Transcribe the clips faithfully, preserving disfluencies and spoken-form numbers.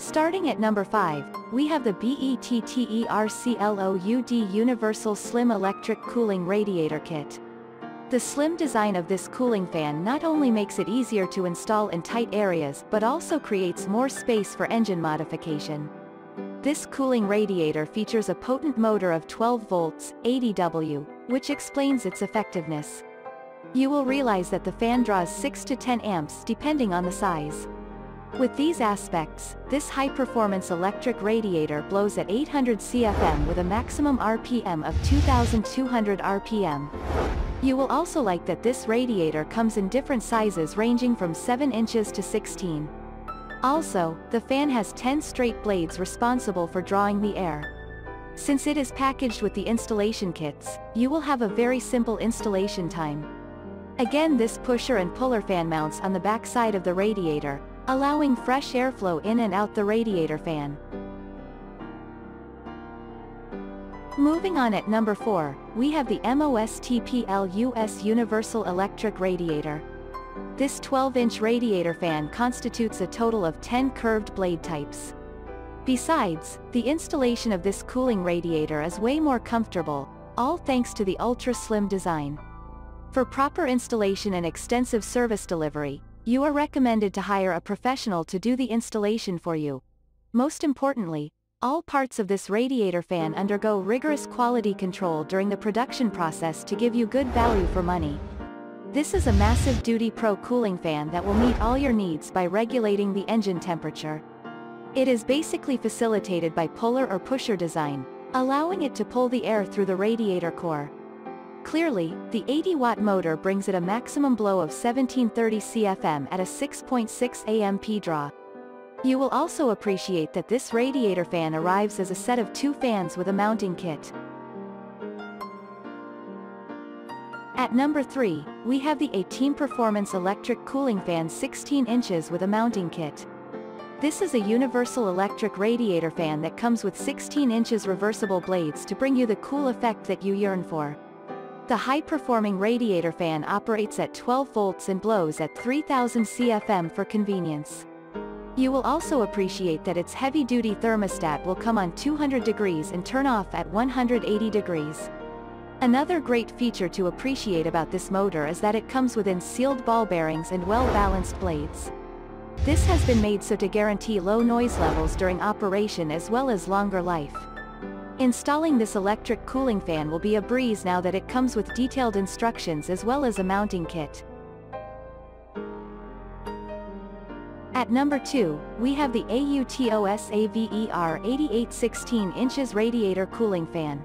Starting at number five, we have the BetterCloud Universal Slim Electric Cooling Radiator Kit. The slim design of this cooling fan not only makes it easier to install in tight areas but also creates more space for engine modification. This cooling radiator features a potent motor of twelve volts, eighty watts, which explains its effectiveness. You will realize that the fan draws six to ten amps depending on the size. With these aspects, this high-performance electric radiator blows at eight hundred C F M with a maximum R P M of two thousand two hundred R P M. You will also like that this radiator comes in different sizes ranging from seven inches to sixteen. Also, the fan has ten straight blades responsible for drawing the air. Since it is packaged with the installation kits, you will have a very simple installation time. Again, this pusher and puller fan mounts on the back side of the radiator, allowing fresh airflow in and out the radiator fan. Moving on at number four, we have the MostPlus Universal Electric Radiator. This twelve inch radiator fan constitutes a total of ten curved blade types. Besides, the installation of this cooling radiator is way more comfortable, all thanks to the ultra-slim design. For proper installation and extensive service delivery, you are recommended to hire a professional to do the installation for you. Most importantly, all parts of this radiator fan undergo rigorous quality control during the production process to give you good value for money. This is a massive duty pro cooling fan that will meet all your needs by regulating the engine temperature. It is basically facilitated by puller or pusher design, allowing it to pull the air through the radiator core. Clearly, the eighty watt motor brings it a maximum blow of seventeen thirty C F M at a six point six amp draw. You will also appreciate that this radiator fan arrives as a set of two fans with a mounting kit. At number three, we have the A-Team Performance Electric Cooling Fan sixteen inches with a mounting kit. This is a universal electric radiator fan that comes with sixteen inches reversible blades to bring you the cool effect that you yearn for. The high-performing radiator fan operates at twelve volts and blows at three thousand C F M for convenience. You will also appreciate that its heavy-duty thermostat will come on two hundred degrees and turn off at one hundred eighty degrees. Another great feature to appreciate about this motor is that it comes within sealed ball bearings and well-balanced blades. This has been made so to guarantee low noise levels during operation as well as longer life. Installing this electric cooling fan will be a breeze now that it comes with detailed instructions as well as a mounting kit. At number two, we have the AutoSaver eighty-eight sixteen inches radiator cooling fan.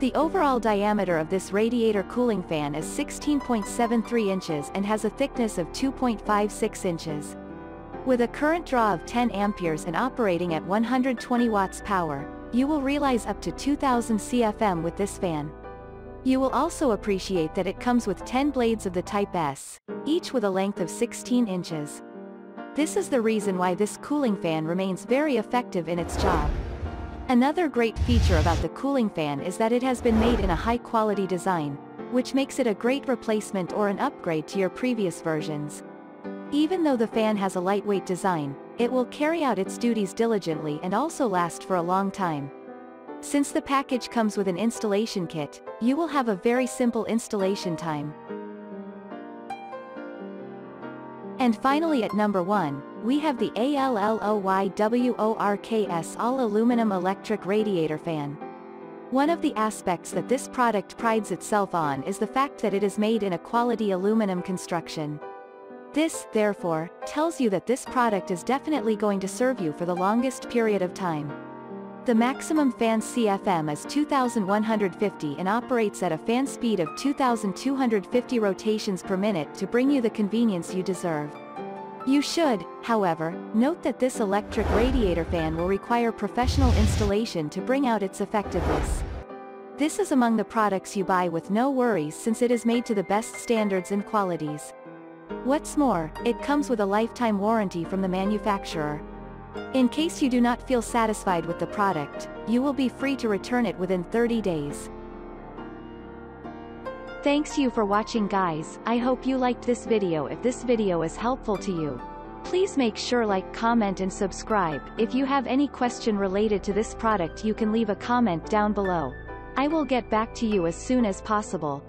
The overall diameter of this radiator cooling fan is sixteen point seven three inches and has a thickness of two point five six inches. With a current draw of ten amperes and operating at one hundred twenty watts power, you will realize up to two thousand C F M with this fan. You will also appreciate that it comes with ten blades of the Type S, each with a length of sixteen inches. This is the reason why this cooling fan remains very effective in its job. Another great feature about the cooling fan is that it has been made in a high-quality design, which makes it a great replacement or an upgrade to your previous versions. Even though the fan has a lightweight design, it will carry out its duties diligently and also last for a long time. Since the package comes with an installation kit, you will have a very simple installation time. And finally at number one, we have the AlloyWorks All-Aluminum Electric Radiator Fan. One of the aspects that this product prides itself on is the fact that it is made in a quality aluminum construction. This, therefore, tells you that this product is definitely going to serve you for the longest period of time. The maximum fan C F M is two thousand one hundred fifty and operates at a fan speed of two thousand two hundred fifty rotations per minute to bring you the convenience you deserve. You should, however, note that this electric radiator fan will require professional installation to bring out its effectiveness. This is among the products you buy with no worries since it is made to the best standards and qualities. What's more, it comes with a lifetime warranty from the manufacturer. In case you do not feel satisfied with the product, you will be free to return it within thirty days. Thanks you for watching, guys. I hope you liked this video. If this video is helpful to you, please make sure like, comment and subscribe. If you have any question related to this product, you can leave a comment down below. I will get back to you as soon as possible.